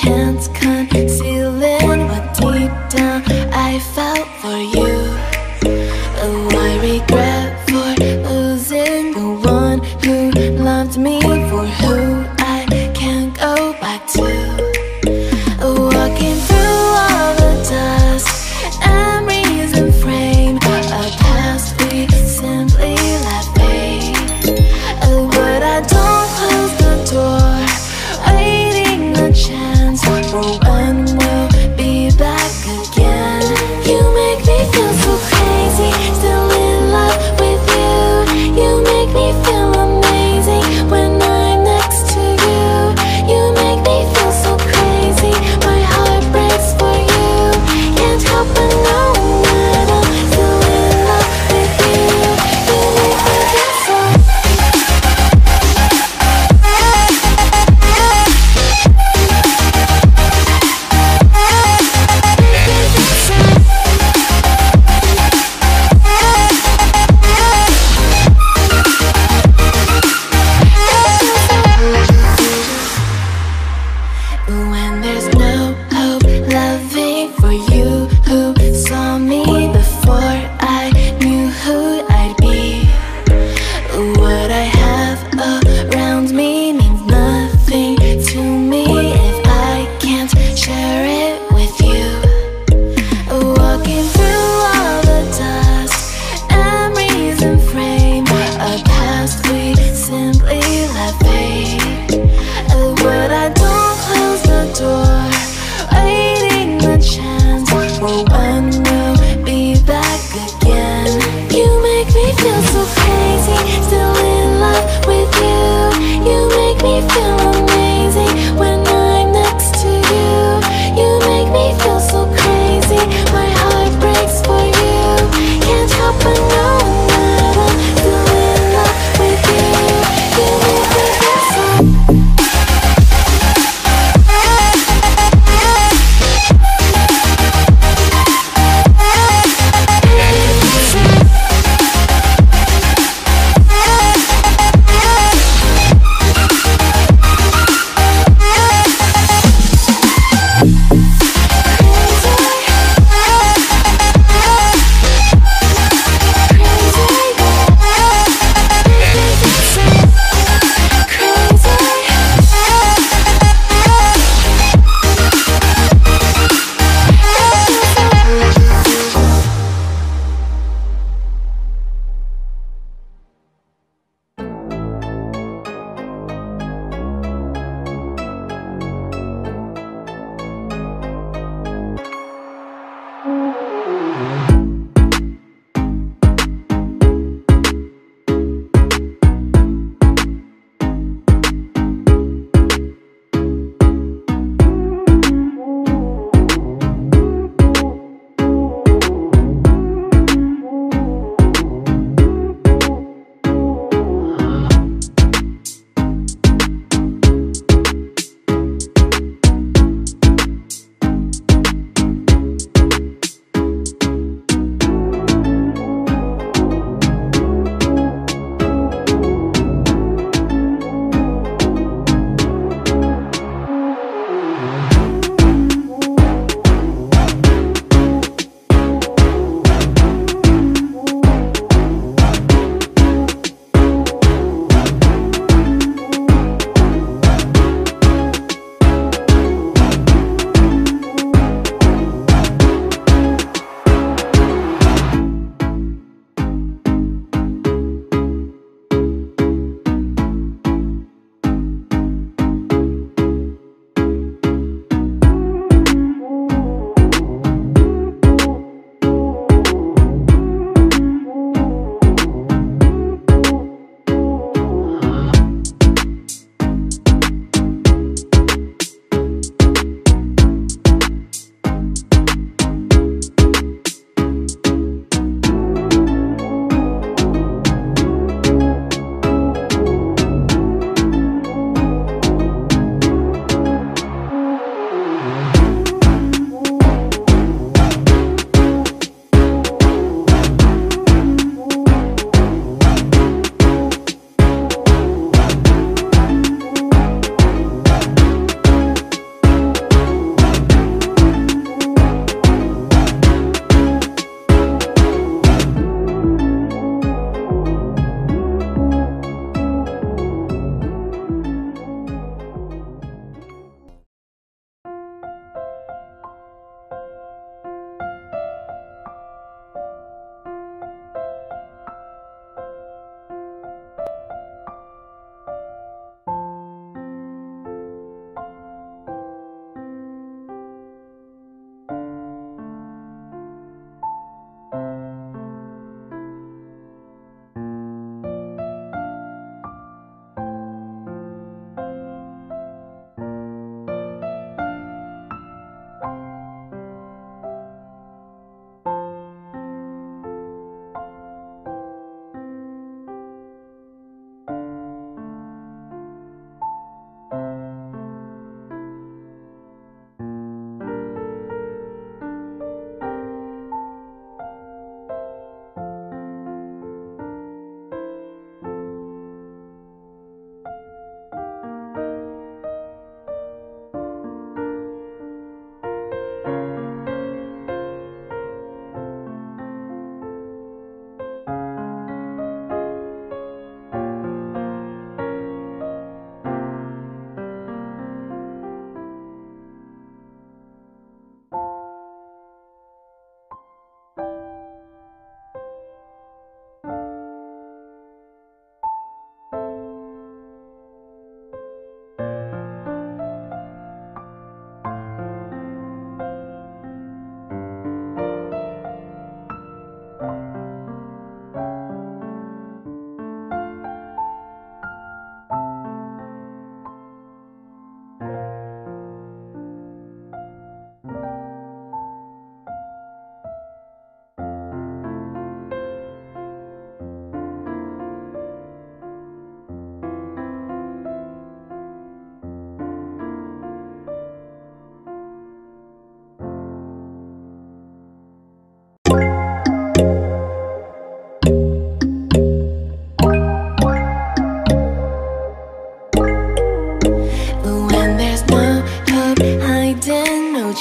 hands concealing what deep down I felt for you. Oh, I regret for losing the one who loved me, for who I can't go back to. Oh, walking through all the dust, memories and frame, a past we simply let fade. Oh, but I don't close the door, waiting a chance for when we'll be back again. You make me feel so crazy, still in love with you. You make me feel amazing when I'm next to you. You make me feel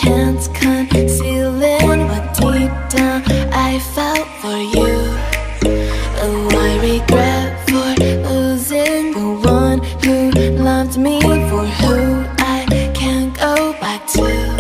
hands can't conceal it. But deep down I felt for you. Oh, I regret for losing the one who loved me, for who I can't go back to.